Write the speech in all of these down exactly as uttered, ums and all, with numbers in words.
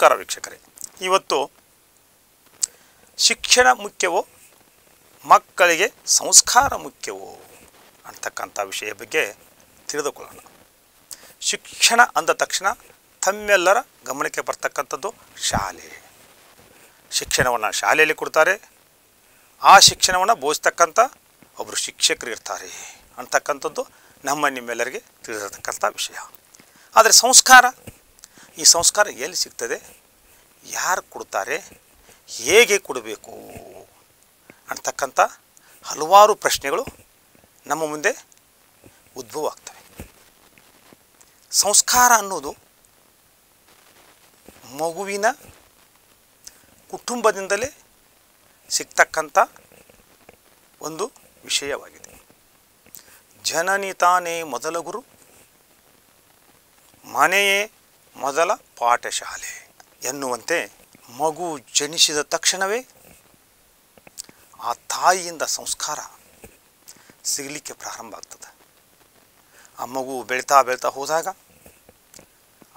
ನಮಸ್ಕಾರ ವೀಕ್ಷಕರೇ, ಇವತ್ತು ಶಿಕ್ಷಣ ಮುಖ್ಯವೋ ಮಕ್ಕಳಿಗೆ ಸಂಸ್ಕಾರ ಮುಖ್ಯವೋ ಅಂತಕ್ಕಂಥ ವಿಷಯ ಬಗ್ಗೆ ತಿಳಿದುಕೊಳ್ಳೋಣ. ಶಿಕ್ಷಣ ಅಂದ ತಕ್ಷಣ ತಮ್ಮೆಲ್ಲರ ಗಮನಕ್ಕೆ ಬರ್ತಕ್ಕಂಥದ್ದು ಶಾಲೆ. ಶಿಕ್ಷಣವನ್ನು ಶಾಲೆಯಲ್ಲಿ ಕೊಡ್ತಾರೆ, ಆ ಶಿಕ್ಷಣವನ್ನು ಬೋಧಿಸ್ತಕ್ಕಂಥ ಒಬ್ಬರು ಶಿಕ್ಷಕರು ಇರ್ತಾರೆ ಅಂತಕ್ಕಂಥದ್ದು ನಮ್ಮ ನಿಮ್ಮೆಲ್ಲರಿಗೆ ತಿಳಿದಿರತಕ್ಕಂಥ ವಿಷಯ. ಆದರೆ ಸಂಸ್ಕಾರ, ಈ ಸಂಸ್ಕಾರ ಎಲ್ಲಿ ಸಿಗ್ತದೆ, ಯಾರು ಕೊಡ್ತಾರೆ, ಹೇಗೆ ಕೊಡಬೇಕು ಅಂತಕ್ಕಂಥ ಹಲವಾರು ಪ್ರಶ್ನೆಗಳು ನಮ್ಮ ಮುಂದೆ ಉದ್ಭವ ಆಗ್ತವೆ. ಸಂಸ್ಕಾರ ಅನ್ನೋದು ಮಗುವಿನ ಕುಟುಂಬದಿಂದಲೇ ಸಿಗ್ತಕ್ಕಂಥ ಒಂದು ವಿಷಯವಾಗಿದೆ. ಜನನಿ ತಾನೇ ಮೊದಲ ಗುರು, ಮನೆಯೇ ಮೊದಲ ಪಾಠಶಾಲೆ ಎನ್ನುವಂತೆ ಮಗು ಜನಿಸಿದ ತಕ್ಷಣವೇ ಆ ತಾಯಿಯಿಂದ ಸಂಸ್ಕಾರ ಸಿಗಲಿಕ್ಕೆ ಪ್ರಾರಂಭ ಆಗ್ತದೆ. ಆ ಮಗು ಬೆಳೀತಾ ಬೆಳೀತಾ ಹೋದಾಗ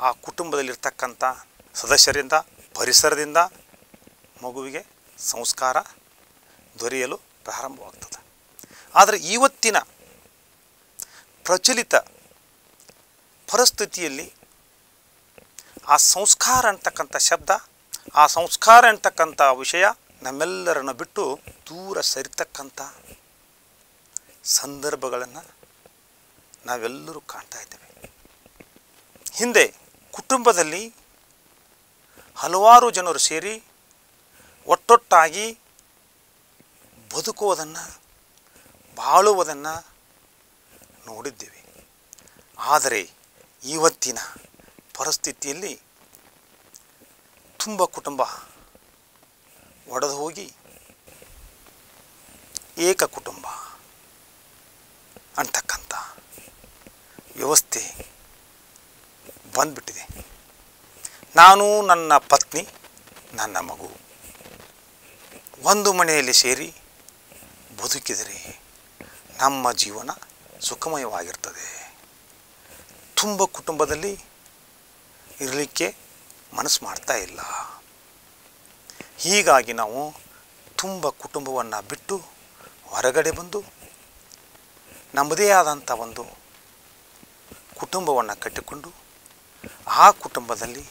ಆ ಕುಟುಂಬದಲ್ಲಿರ್ತಕ್ಕಂಥ ಸದಸ್ಯರಿಂದ, ಪರಿಸರದಿಂದ ಮಗುವಿಗೆ ಸಂಸ್ಕಾರ ದೊರೆಯಲು ಪ್ರಾರಂಭವಾಗ್ತದೆ. ಆದರೆ ಇವತ್ತಿನ ಪ್ರಚಲಿತ ಪರಿಸ್ಥಿತಿಯಲ್ಲಿ ಆ ಸಂಸ್ಕಾರ ಅಂತಕ್ಕಂಥ ಶಬ್ದ, ಆ ಸಂಸ್ಕಾರ ಅಂತಕ್ಕಂಥ ವಿಷಯ ನಮ್ಮೆಲ್ಲರನ್ನು ಬಿಟ್ಟು ದೂರ ಸರಿತಕ್ಕಂಥ ಸಂದರ್ಭಗಳನ್ನು ನಾವೆಲ್ಲರೂ ಕಾಣ್ತಾ ಇದ್ದೇವೆ. ಹಿಂದೆ ಕುಟುಂಬದಲ್ಲಿ ಹಲವಾರು ಜನರು ಸೇರಿ ಒಟ್ಟೊಟ್ಟಾಗಿ ಬದುಕುವುದನ್ನು, ಬಾಳುವುದನ್ನು ನೋಡಿದ್ದೇವೆ. ಆದರೆ ಇವತ್ತಿನ ಪರಿಸ್ಥಿತಿಯಲ್ಲಿ ತುಂಬ ಕುಟುಂಬ ಒಡೆದು ಹೋಗಿ ಏಕ ಕುಟುಂಬ ಅಂತಕ್ಕಂಥ ವ್ಯವಸ್ಥೆ ಬಂದುಬಿಟ್ಟಿದೆ. ನಾನು, ನನ್ನ ಪತ್ನಿ, ನನ್ನ ಮಗು ಒಂದು ಮನೆಯಲ್ಲಿ ಸೇರಿ ಬದುಕಿದರೆ ನಮ್ಮ ಜೀವನ ಸುಖಮಯವಾಗಿರ್ತದೆ. ತುಂಬ ಕುಟುಂಬದಲ್ಲಿ ಇರಲಿಕ್ಕೆ ಮನಸ್ಸು ಮಾಡ್ತಾ ಇಲ್ಲ. ಹೀಗಾಗಿ ನಾವು ತುಂಬ ಕುಟುಂಬವನ್ನು ಬಿಟ್ಟು ಹೊರಗಡೆ ಬಂದು ನಮ್ಮದೇ ಆದಂಥ ಒಂದು ಕುಟುಂಬವನ್ನು ಕಟ್ಟಿಕೊಂಡು ಆ ಕುಟುಂಬದಲ್ಲಿ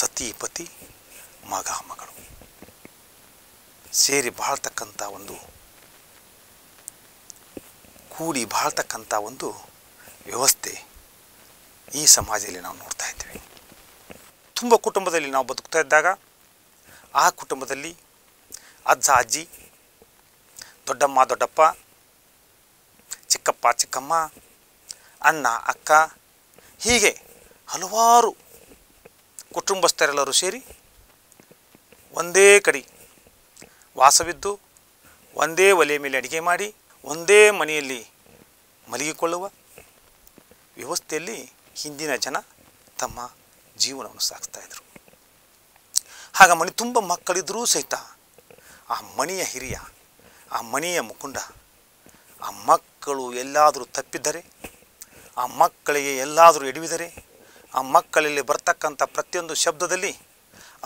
ಸತಿ ಪತಿ, ಮಗ ಮಗಳು ಸೇರಿ ಬಾಳ್ತಕ್ಕಂಥ ಒಂದು, ಕೂಡಿ ಬಾಳ್ತಕ್ಕಂಥ ಒಂದು ವ್ಯವಸ್ಥೆ ಈ ಸಮಾಜದಲ್ಲಿ ನಾವು ನೋಡ್ತಾ ಇದ್ದೇವೆ. ತುಂಬ ಕುಟುಂಬದಲ್ಲಿ ನಾವು ಬದುಕ್ತಾ ಇದ್ದಾಗ ಆ ಕುಟುಂಬದಲ್ಲಿ ಅಜ್ಜ ಅಜ್ಜಿ, ದೊಡ್ಡಮ್ಮ ದೊಡ್ಡಪ್ಪ, ಚಿಕ್ಕಪ್ಪ ಚಿಕ್ಕಮ್ಮ, ಅಣ್ಣ ಅಕ್ಕ, ಹೀಗೆ ಹಲವಾರು ಕುಟುಂಬಸ್ಥರೆಲ್ಲರೂ ಸೇರಿ ಒಂದೇ ಕಡೆ ವಾಸವಿದ್ದು, ಒಂದೇ ಒಲೆ ಮೇಲೆ ಅಡುಗೆ ಮಾಡಿ, ಒಂದೇ ಮನೆಯಲ್ಲಿ ಮಲಗಿಕೊಳ್ಳುವ ವ್ಯವಸ್ಥೆಯಲ್ಲಿ ಹಿಂದಿನ ಜನ ತಮ್ಮ ಜೀವನವನ್ನು ಸಾಗಿಸ್ತಾಯಿದ್ರು. ಆಗ ಮನೆ ತುಂಬ ಮಕ್ಕಳಿದ್ರೂ ಸಹಿತ ಆ ಮನೆಯ ಹಿರಿಯ, ಆ ಮನೆಯ ಮುಖಂಡ, ಆ ಮಕ್ಕಳು ಎಲ್ಲಾದರೂ ತಪ್ಪಿದ್ದರೆ, ಆ ಮಕ್ಕಳಿಗೆ ಎಲ್ಲಾದರೂ ಎಡವಿದರೆ, ಆ ಮಕ್ಕಳಲ್ಲಿ ಬರ್ತಕ್ಕಂಥ ಪ್ರತಿಯೊಂದು ಶಬ್ದದಲ್ಲಿ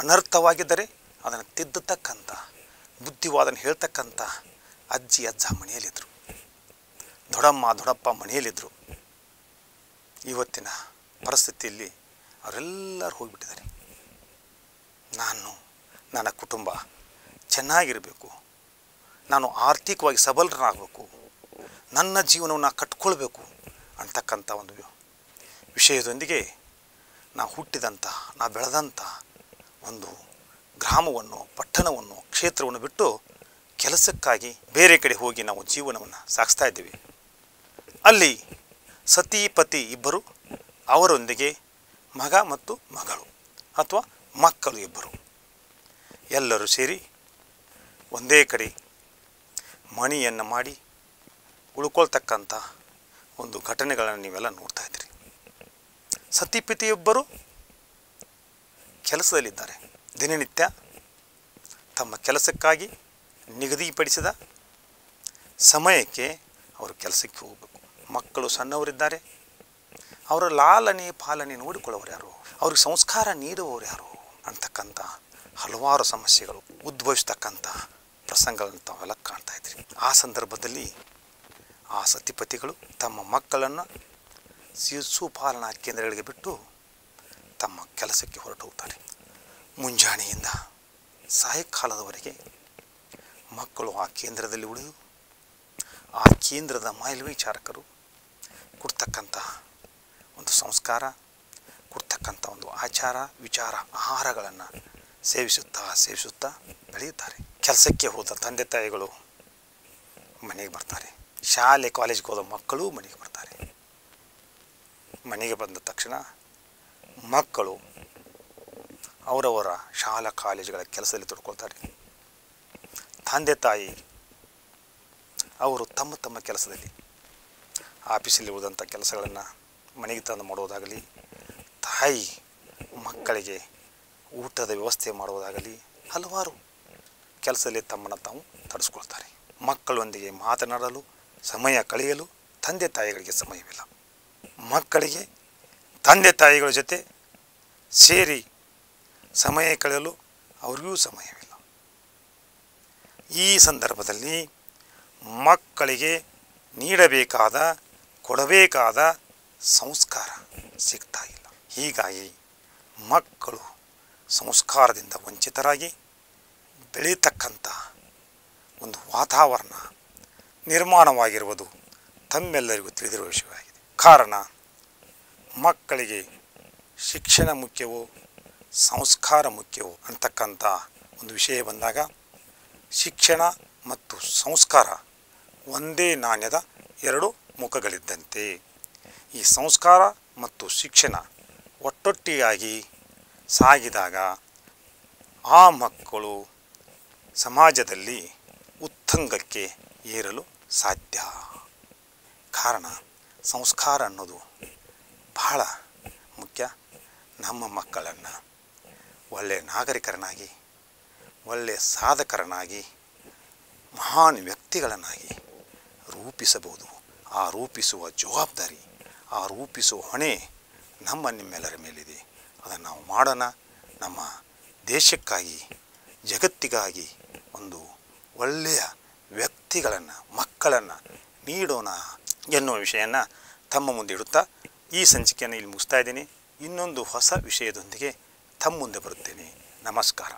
ಅನರ್ಥವಾಗಿದ್ದರೆ ಅದನ್ನು ತಿದ್ದತಕ್ಕಂಥ ಬುದ್ಧಿವಾದನ ಹೇಳ್ತಕ್ಕಂಥ ಅಜ್ಜಿ ಅಜ್ಜ ಮನೆಯಲ್ಲಿದ್ದರು, ದೊಡ್ಡಮ್ಮ ದೊಡ್ಡಪ್ಪ ಮನೆಯಲ್ಲಿದ್ದರು. ಇವತ್ತಿನ ಪರಿಸ್ಥಿತಿಯಲ್ಲಿ ಅವರೆಲ್ಲರೂ ಹೋಗಿಬಿಟ್ಟಿದ್ದಾರೆ. ನಾನು, ನನ್ನ ಕುಟುಂಬ ಚೆನ್ನಾಗಿರಬೇಕು, ನಾನು ಆರ್ಥಿಕವಾಗಿ ಸಬಲನಾಗಬೇಕು, ನನ್ನ ಜೀವನವನ್ನು ಕಟ್ಕೊಳ್ಬೇಕು ಅಂತಕ್ಕಂಥ ಒಂದು ವಿಷಯದೊಂದಿಗೆ ನಾವು ಹುಟ್ಟಿದಂಥ, ನಾವು ಬೆಳೆದಂಥ ಒಂದು ಗ್ರಾಮವನ್ನು, ಪಟ್ಟಣವನ್ನು, ಕ್ಷೇತ್ರವನ್ನು ಬಿಟ್ಟು ಕೆಲಸಕ್ಕಾಗಿ ಬೇರೆ ಕಡೆ ಹೋಗಿ ನಾವು ಜೀವನವನ್ನು ಸಾಗಿಸ್ತಾ ಇದ್ದೀವಿ. ಅಲ್ಲಿ ಸತಿ ಪತಿ ಇಬ್ಬರು, ಅವರೊಂದಿಗೆ ಮಗ ಮತ್ತು ಮಗಳು ಅಥವಾ ಮಕ್ಕಳು ಇಬ್ಬರು, ಎಲ್ಲರೂ ಸೇರಿ ಒಂದೇ ಕಡೆ ಮಣಿಯನ್ನು ಮಾಡಿ ಉಳ್ಕೊಳ್ತಕ್ಕಂಥ ಒಂದು ಘಟನೆಗಳನ್ನು ನೀವೆಲ್ಲ ನೋಡ್ತಾಯಿದ್ರಿ. ಸತಿ ಪತಿಯೊಬ್ಬರು ಕೆಲಸದಲ್ಲಿದ್ದಾರೆ, ದಿನನಿತ್ಯ ತಮ್ಮ ಕೆಲಸಕ್ಕಾಗಿ ನಿಗದಿಪಡಿಸಿದ ಸಮಯಕ್ಕೆ ಅವರು ಕೆಲಸಕ್ಕೆ ಹೋಗಬೇಕು. ಮಕ್ಕಳು ಸಣ್ಣವರಿದ್ದಾರೆ, ಅವರ ಲಾಲನೆ ಪಾಲನೆ ನೋಡಿಕೊಳ್ಳೋರು ಯಾರು, ಅವ್ರಿಗೆ ಸಂಸ್ಕಾರ ನೀಡುವವರು ಯಾರು ಅಂತಕ್ಕಂಥ ಹಲವಾರು ಸಮಸ್ಯೆಗಳು ಉದ್ಭವಿಸತಕ್ಕಂಥ ಪ್ರಸಂಗಗಳನ್ನು ತಾವೆಲ್ಲ ಕಾಣ್ತಾ ಇದ್ದೀರಿ. ಆ ಸಂದರ್ಭದಲ್ಲಿ ಆ ಸತಿಪತಿಗಳು ತಮ್ಮ ಮಕ್ಕಳನ್ನು ಶಿಶುಪಾಲನಾ ಕೇಂದ್ರಗಳಿಗೆ ಬಿಟ್ಟು ತಮ್ಮ ಕೆಲಸಕ್ಕೆ ಹೊರಟು ಹೋಗ್ತಾರೆ. ಮುಂಜಾನೆಯಿಂದ ಸಾಯಂಕಾಲದವರೆಗೆ ಮಕ್ಕಳು ಆ ಕೇಂದ್ರದಲ್ಲಿ ಉಳಿದು ಆ ಕೇಂದ್ರದ ಮೇಲ್ವಿಚಾರಕರು ಕೊಡ್ತಕ್ಕಂಥ ಒಂದು ಸಂಸ್ಕಾರ, ಕೊಡ್ತಕ್ಕಂಥ ಒಂದು ಆಚಾರ, ವಿಚಾರ, ಆಹಾರಗಳನ್ನು ಸೇವಿಸುತ್ತಾ ಸೇವಿಸುತ್ತಾ ಬೆಳೆಯುತ್ತಾರೆ. ಕೆಲಸಕ್ಕೆ ಹೋದ ತಂದೆ ತಾಯಿಗಳು ಮನೆಗೆ ಬರ್ತಾರೆ, ಶಾಲೆ ಕಾಲೇಜ್ಗೆ ಹೋದ ಮಕ್ಕಳು ಮನೆಗೆ ಬರ್ತಾರೆ. ಮನೆಗೆ ಬಂದ ತಕ್ಷಣ ಮಕ್ಕಳು ಅವರವರ ಶಾಲಾ ಕಾಲೇಜುಗಳ ಕೆಲಸದಲ್ಲಿ ತೊಡ್ಕೊಳ್ತಾರೆ. ತಂದೆ ತಾಯಿ ಅವರು ತಮ್ಮ ತಮ್ಮ ಕೆಲಸದಲ್ಲಿ, ಆಫೀಸಲ್ಲಿ ಉಳಿದಂಥ ಕೆಲಸಗಳನ್ನು ಮನೆಗೆ ತಂದು ಮಾಡೋದಾಗಲಿ, ತಾಯಿ ಮಕ್ಕಳಿಗೆ ಊಟದ ವ್ಯವಸ್ಥೆ ಮಾಡೋದಾಗಲಿ, ಹಲವಾರು ಕೆಲಸದಲ್ಲಿ ತಮ್ಮನ್ನು ತಾವು ತೊಡಗಿಸ್ಕೊಳ್ತಾರೆ. ಮಕ್ಕಳೊಂದಿಗೆ ಮಾತನಾಡಲು ಸಮಯ ಕಳೆಯಲು ತಂದೆ ತಾಯಿಗಳಿಗೆ ಸಮಯವಿಲ್ಲ. ಮಕ್ಕಳಿಗೆ ತಂದೆ ತಾಯಿಗಳ ಜೊತೆ ಸೇರಿ ಸಮಯ ಕಳೆಯಲು ಅವ್ರಿಗೂ ಸಮಯವಿಲ್ಲ. ಈ ಸಂದರ್ಭದಲ್ಲಿ ಮಕ್ಕಳಿಗೆ ನೀಡಬೇಕಾದ ಕೊಡಬೇಕಾದ ಸಂಸ್ಕಾರ ಸಿಗ್ತಾ ಇಲ್ಲ. ಹೀಗಾಗಿ ಮಕ್ಕಳು ಸಂಸ್ಕಾರದಿಂದ ವಂಚಿತರಾಗಿ ಬೆಳೀತಕ್ಕಂಥ ಒಂದು ವಾತಾವರಣ ನಿರ್ಮಾಣವಾಗಿರುವುದು ತಮ್ಮೆಲ್ಲರಿಗೂ ತಿಳಿದಿರುವ ವಿಷಯವಾಗಿದೆ. ಕಾರಣ, ಮಕ್ಕಳಿಗೆ ಶಿಕ್ಷಣ ಮುಖ್ಯವೋ ಸಂಸ್ಕಾರ ಮುಖ್ಯವೋ ಅಂತಕ್ಕಂಥ ಒಂದು ವಿಷಯ ಬಂದಾಗ ಶಿಕ್ಷಣ ಮತ್ತು ಸಂಸ್ಕಾರ ಒಂದೇ ನಾಣ್ಯದ ಎರಡು ಮುಖಗಳಿದ್ದಂತೆ ಈ ಸಂಸ್ಕಾರ ಮತ್ತು ಶಿಕ್ಷಣ ಒಟ್ಟೊಟ್ಟಿಯಾಗಿ ಸಾಗಿದಾಗ ಆ ಮಕ್ಕಳು ಸಮಾಜದಲ್ಲಿ ಉತ್ತುಂಗಕ್ಕೆ ಏರಲು ಸಾಧ್ಯ. ಕಾರಣ, ಸಂಸ್ಕಾರ ಅನ್ನೋದು ಬಹಳ ಮುಖ್ಯ. ನಮ್ಮ ಮಕ್ಕಳನ್ನು ಒಳ್ಳೆಯ ನಾಗರಿಕರನ್ನಾಗಿ, ಒಳ್ಳೆಯ ಸಾಧಕರನ್ನಾಗಿ, ಮಹಾನ್ ವ್ಯಕ್ತಿಗಳನ್ನಾಗಿ ರೂಪಿಸಬಹುದು. ಆ ರೂಪಿಸುವ ಜವಾಬ್ದಾರಿ, ಆ ರೂಪಿಸುವ ಹೊಣೆ ನಮ್ಮ ನಿಮ್ಮೆಲ್ಲರ ಮೇಲಿದೆ. ಅದನ್ನು ನಾವು ಮಾಡೋಣ. ನಮ್ಮ ದೇಶಕ್ಕಾಗಿ, ಜಗತ್ತಿಗಾಗಿ ಒಂದು ಒಳ್ಳೆಯ ವ್ಯಕ್ತಿಗಳನ್ನು, ಮಕ್ಕಳನ್ನು ನೀಡೋಣ ಎನ್ನುವ ವಿಷಯನ ತಮ್ಮ ಮುಂದೆ ಇಡುತ್ತಾ ಈ ಸಂಚಿಕೆಯನ್ನು ಇಲ್ಲಿ ಮುಗಿಸ್ತಾ ಇದ್ದೀನಿ. ಇನ್ನೊಂದು ಹೊಸ ವಿಷಯದೊಂದಿಗೆ ತಮ್ಮ ಮುಂದೆ ಬರುತ್ತೇನೆ. ನಮಸ್ಕಾರ.